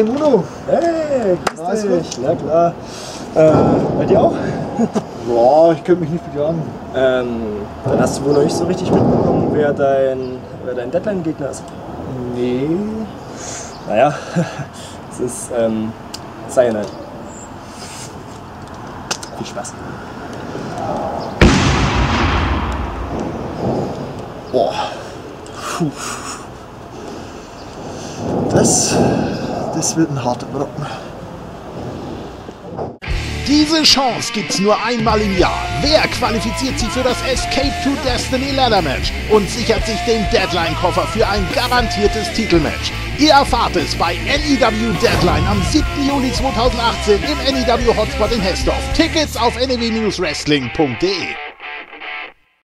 Hi Bruno! Hey, grüß dich! Ja klar. Bei dir auch? Boah, ich könnte mich nicht beklagen. Dann hast du wohl noch nicht so richtig mitbekommen, wer dein Deadline-Gegner ist. Nee. Naja, es ist Cyanide. Viel Spaß. Boah. Puh. Das wird ein harter Brocken. Diese Chance gibt's nur einmal im Jahr. Wer qualifiziert sich für das Escape to Destiny Ladder Match und sichert sich den Deadline-Koffer für ein garantiertes Titelmatch? Ihr erfahrt es bei NEW Deadline am 7. Juli 2018 im NEW Hotspot in Hessdorf. Tickets auf nw-wrestling.de.